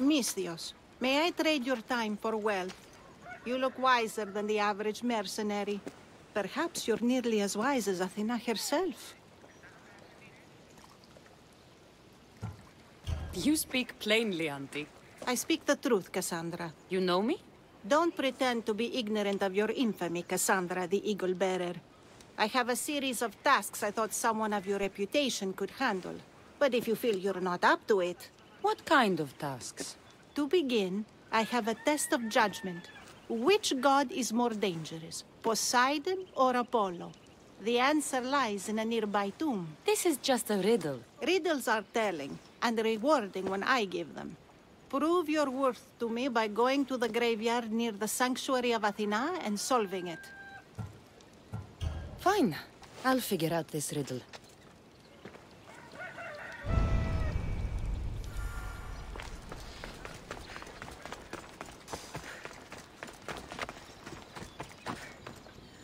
Misthios, may I trade your time for wealth? You look wiser than the average mercenary. Perhaps you're nearly as wise as Athena herself. You speak plainly, Auntie. I speak the truth, Cassandra. You know me? Don't pretend to be ignorant of your infamy, Cassandra the Eagle-Bearer. I have a series of tasks I thought someone of your reputation could handle. But if you feel you're not up to it... What kind of tasks? To begin, I have a test of judgment. Which god is more dangerous, Poseidon or Apollo? The answer lies in a nearby tomb. This is just a riddle. Riddles are telling and rewarding when I give them. Prove your worth to me by going to the graveyard near the sanctuary of Athena and solving it. Fine. I'll figure out this riddle.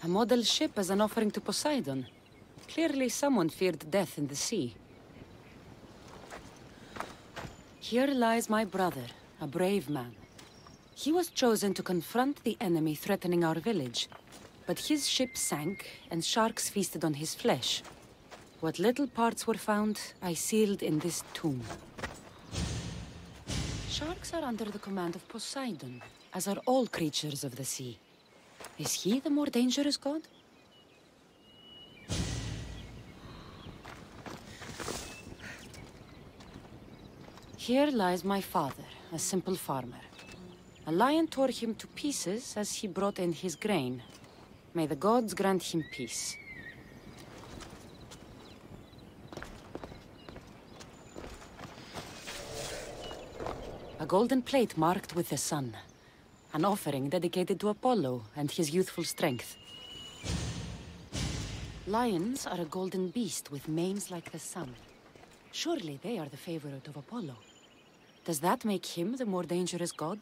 A model ship as an offering to Poseidon. Clearly someone feared death in the sea. Here lies my brother, a brave man. He was chosen to confront the enemy threatening our village. But his ship sank, and sharks feasted on his flesh. What little parts were found, I sealed in this tomb. Sharks are under the command of Poseidon, as are all creatures of the sea. Is he the more dangerous god? Here lies my father, a simple farmer. A lion tore him to pieces as he brought in his grain. May the gods grant him peace. A golden plate marked with the sun. An offering dedicated to Apollo and his youthful strength. Lions are a golden beast with manes like the sun. Surely they are the favorite of Apollo. Does that make him the more dangerous god?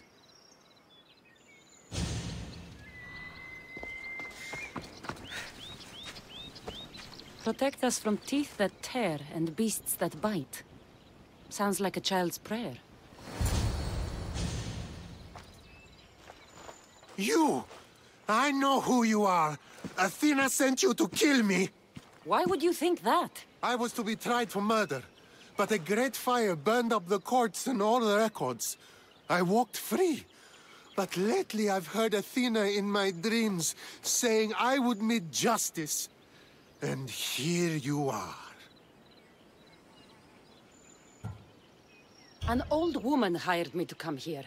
Protect us from teeth that tear and beasts that bite. Sounds like a child's prayer. You! I know who you are! Athena sent you to kill me! Why would you think that? I was to be tried for murder, but a great fire burned up the courts and all the records. I walked free, but lately I've heard Athena in my dreams saying I would meet justice. And here you are. An old woman hired me to come here.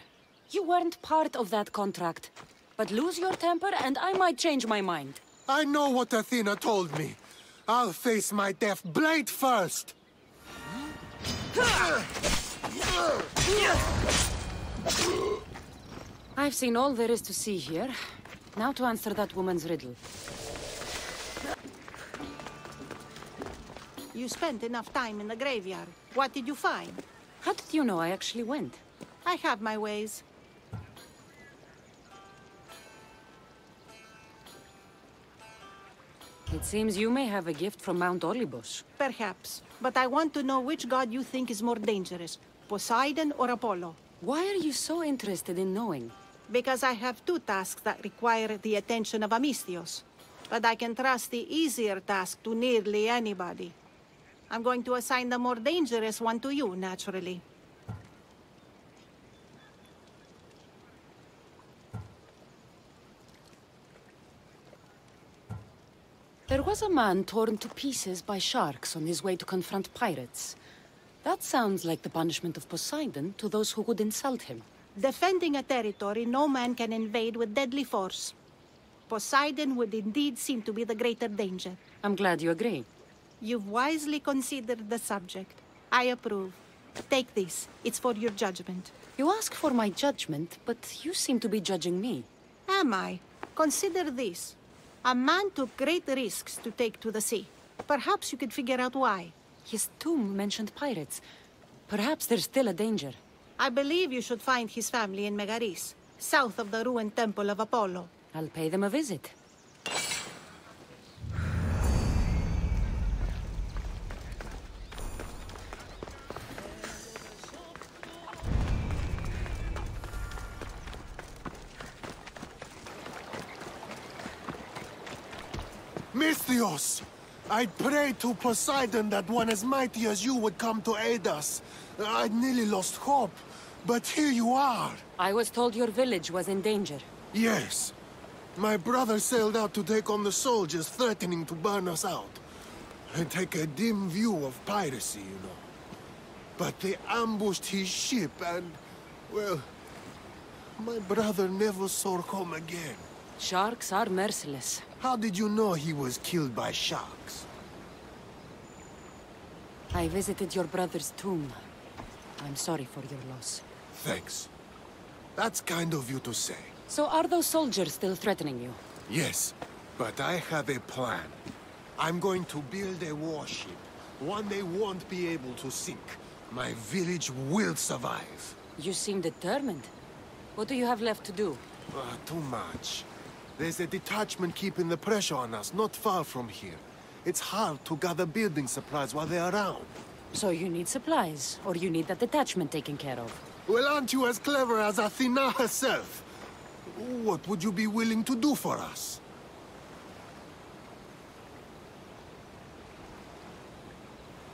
You weren't part of that contract. But lose your temper, and I might change my mind. I know what Athena told me. I'll face my death blade first! I've seen all there is to see here. Now to answer that woman's riddle. You spent enough time in the graveyard. What did you find? How did you know I actually went? I have my ways. It seems you may have a gift from Mount Olympus. Perhaps. But I want to know which god you think is more dangerous, Poseidon or Apollo. Why are you so interested in knowing? Because I have two tasks that require the attention of a Misthios. But I can trust the easier task to nearly anybody. I'm going to assign the more dangerous one to you, naturally. There was a man torn to pieces by sharks on his way to confront pirates. That sounds like the punishment of Poseidon to those who would insult him. Defending a territory no man can invade with deadly force. Poseidon would indeed seem to be the greater danger. I'm glad you agree. You've wisely considered the subject. I approve. Take this. It's for your judgment. You ask for my judgment, but you seem to be judging me. Am I? Consider this. A man took great risks to take to the sea. Perhaps you could figure out why. His tomb mentioned pirates. Perhaps there's still a danger. I believe you should find his family in Megaris, south of the ruined temple of Apollo. I'll pay them a visit. Misthios! I'd pray to Poseidon that one as mighty as you would come to aid us. I'd nearly lost hope, but here you are. I was told your village was in danger. Yes. My brother sailed out to take on the soldiers threatening to burn us out. I take a dim view of piracy, you know. But they ambushed his ship and, well, my brother never saw home again. Sharks are merciless. How did you know he was killed by sharks? I visited your brother's tomb. I'm sorry for your loss. Thanks. That's kind of you to say. So are those soldiers still threatening you? Yes, but I have a plan. I'm going to build a warship. One they won't be able to sink. My village will survive. You seem determined. What do you have left to do? Too much. There's a detachment keeping the pressure on us, not far from here. It's hard to gather building supplies while they're around. So you need supplies, or you need that detachment taken care of? Well, aren't you as clever as Athena herself? What would you be willing to do for us?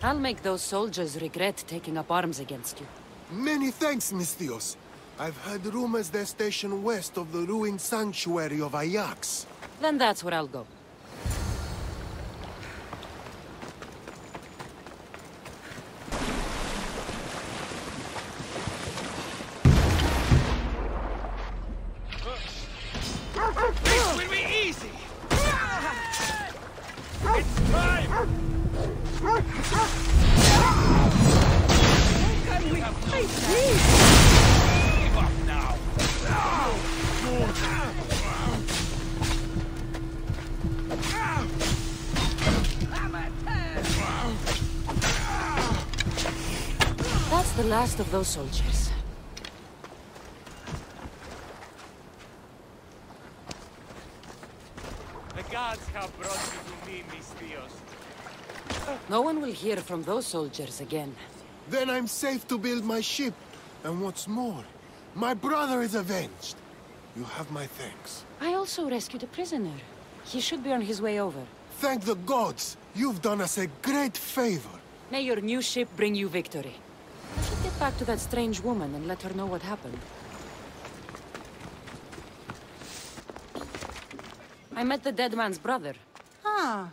I'll make those soldiers regret taking up arms against you. Many thanks, Misthios. I've heard rumors they're stationed west of the ruined sanctuary of Ajax. Then that's where I'll go. This will be easy! It's time! Can we That's the last of those soldiers. The gods have brought you to me, Misthios. No one will hear from those soldiers again. Then I'm safe to build my ship. And what's more, my brother is avenged. You have my thanks. I also rescued a prisoner. He should be on his way over. Thank the gods! You've done us a great favor. May your new ship bring you victory. I should get back to that strange woman and let her know what happened. I met the dead man's brother. Ah.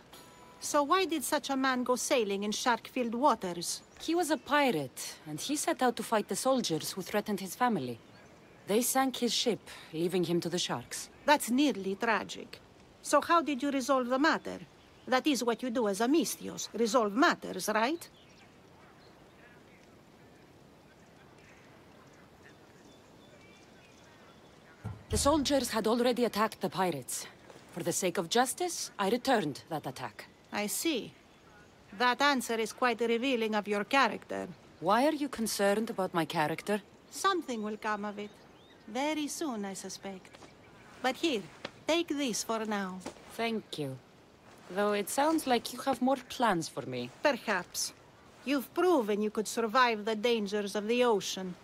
So why did such a man go sailing in shark-filled waters? He was a pirate, and he set out to fight the soldiers who threatened his family. They sank his ship, leaving him to the sharks. That's nearly tragic. So how did you resolve the matter? That is what you do as a Misthios, resolve matters, right? The soldiers had already attacked the pirates. For the sake of justice, I returned that attack. I see. That answer is quite revealing of your character. Why are you concerned about my character? Something will come of it. Very soon, I suspect. But here, take this for now. Thank you. Though it sounds like you have more plans for me. Perhaps. You've proven you could survive the dangers of the ocean.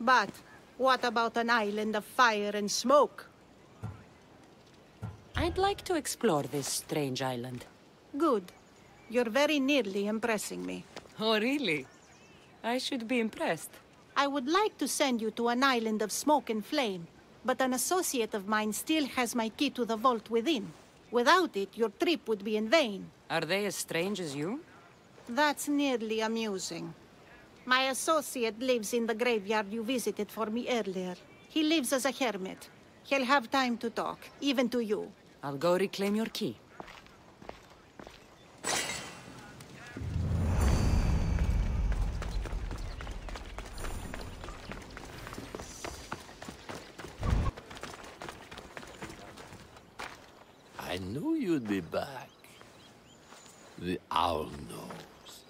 But what about an island of fire and smoke? I'd like to explore this strange island. Good. You're very nearly impressing me. Oh, really? I should be impressed. I would like to send you to an island of smoke and flame, but an associate of mine still has my key to the vault within. Without it, your trip would be in vain. Are they as strange as you? That's nearly amusing. My associate lives in the graveyard you visited for me earlier. He lives as a hermit. He'll have time to talk, even to you. I'll go reclaim your key. I knew you'd be back. The owl knows.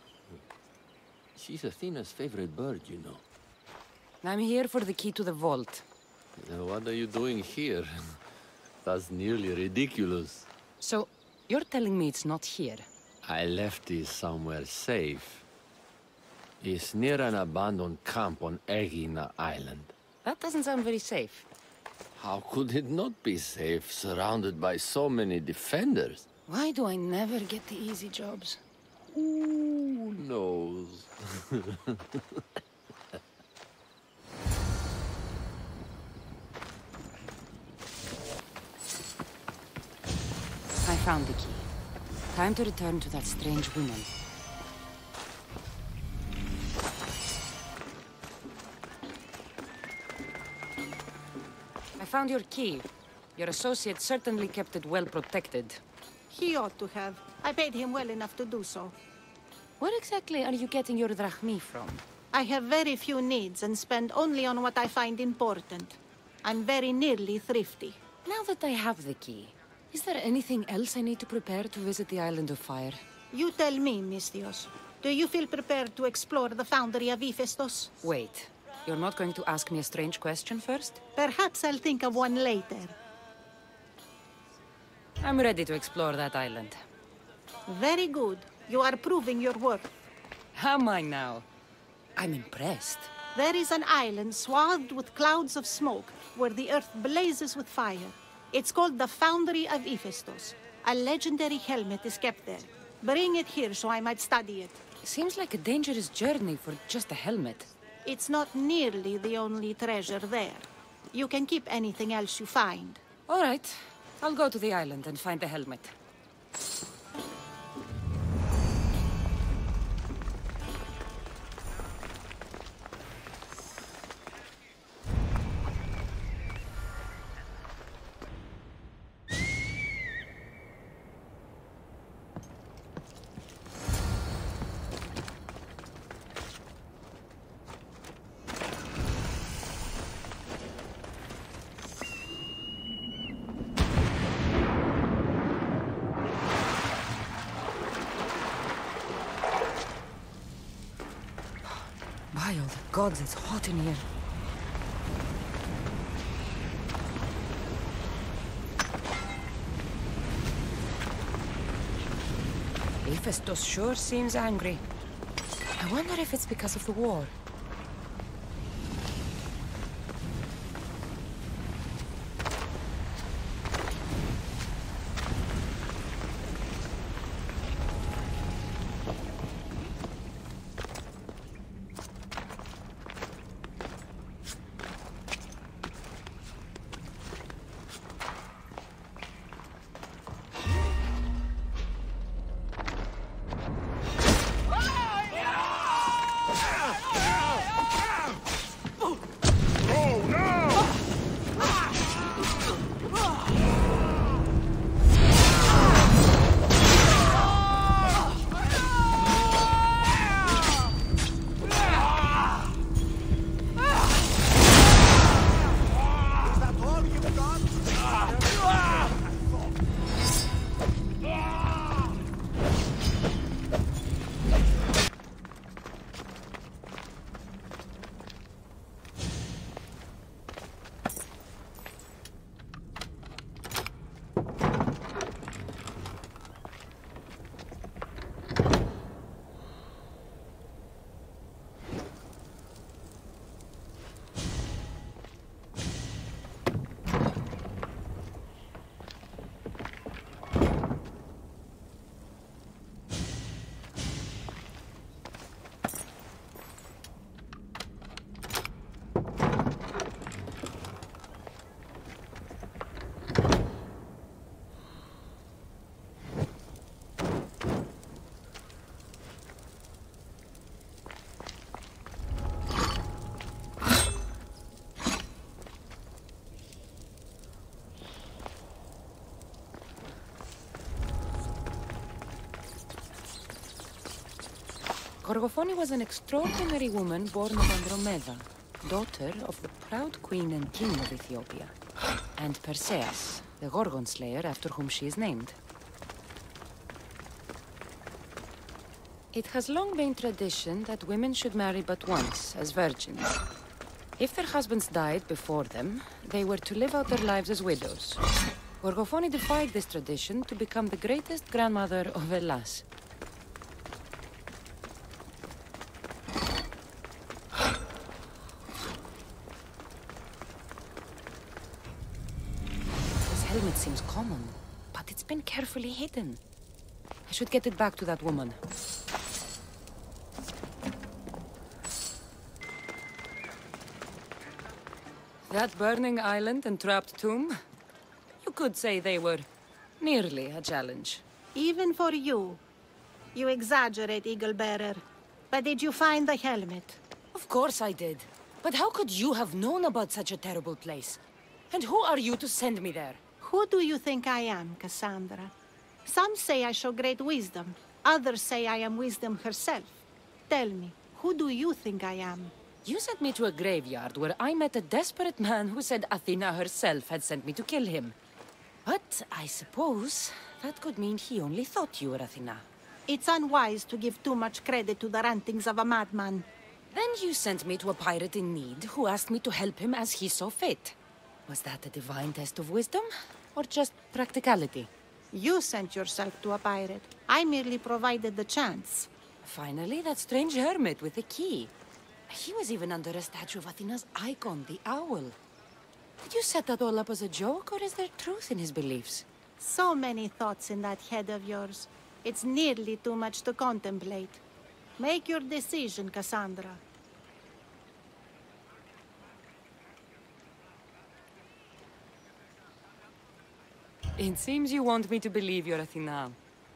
She's Athena's favorite bird, you know. I'm here for the key to the vault. What are you doing here? That's nearly ridiculous. So, you're telling me it's not here? I left it somewhere safe. It's near an abandoned camp on Aegina Island. That doesn't sound very safe. How could it not be safe, surrounded by so many defenders? Why do I never get the easy jobs? Who knows? I found the key. Time to return to that strange woman. I found your key. Your associate certainly kept it well protected. He ought to have. I paid him well enough to do so. Where exactly are you getting your drachmi from? I have very few needs and spend only on what I find important. I'm very nearly thrifty. Now that I have the key, is there anything else I need to prepare to visit the Island of Fire? You tell me, Misthios. Do you feel prepared to explore the Foundry of Hephaestus? Wait. You're not going to ask me a strange question first? Perhaps I'll think of one later. I'm ready to explore that island. Very good. You are proving your worth. Am I now? I'm impressed. There is an island swathed with clouds of smoke, where the earth blazes with fire. It's called the Foundry of Hephaestus. A legendary helmet is kept there. Bring it here so I might study it. Seems like a dangerous journey for just a helmet. It's not nearly the only treasure there. You can keep anything else you find. All right. I'll go to the island and find the helmet. Gods, it's hot in here. Hephaestus sure seems angry. I wonder if it's because of the war. Gorgophone was an extraordinary woman born of Andromeda, daughter of the proud queen and king of Ethiopia, and Perseus, the Gorgon slayer after whom she is named. It has long been tradition that women should marry but once, as virgins. If their husbands died before them, they were to live out their lives as widows. Gorgophone defied this tradition to become the greatest grandmother of Hellas. Seems common, but but it's been carefully hidden. I should get it back to that woman. That burning island and trapped tomb? You could say they were nearly a challenge. Even for you. You exaggerate, Eagle-bearer. But did you find the helmet? Of course I did. But how could you have known about such a terrible place? And who are you to send me there? Who do you think I am, Cassandra? Some say I show great wisdom. Others say I am wisdom herself. Tell me, who do you think I am? You sent me to a graveyard where I met a desperate man who said Athena herself had sent me to kill him. But I suppose that could mean he only thought you were Athena. It's unwise to give too much credit to the rantings of a madman. Then you sent me to a pirate in need who asked me to help him as he saw fit. Was that a divine test of wisdom, or just practicality? You sent yourself to a pirate. I merely provided the chance. Finally, that strange hermit with the key. He was even under a statue of Athena's icon, the owl. Did you set that all up as a joke, or is there truth in his beliefs? So many thoughts in that head of yours. It's nearly too much to contemplate. Make your decision, Cassandra. It seems you want me to believe you're Athena.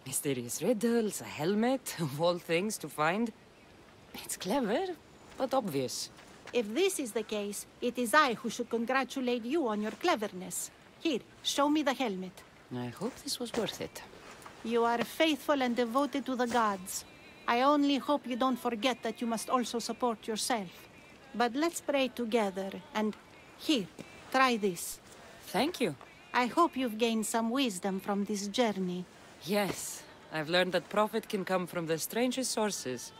Mysterious riddles, a helmet, of all things to find. It's clever, but obvious. If this is the case, it is I who should congratulate you on your cleverness. Here, show me the helmet. I hope this was worth it. You are faithful and devoted to the gods. I only hope you don't forget that you must also support yourself. But let's pray together, and here, try this. Thank you. I hope you've gained some wisdom from this journey. Yes, I've learned that profit can come from the strangest sources.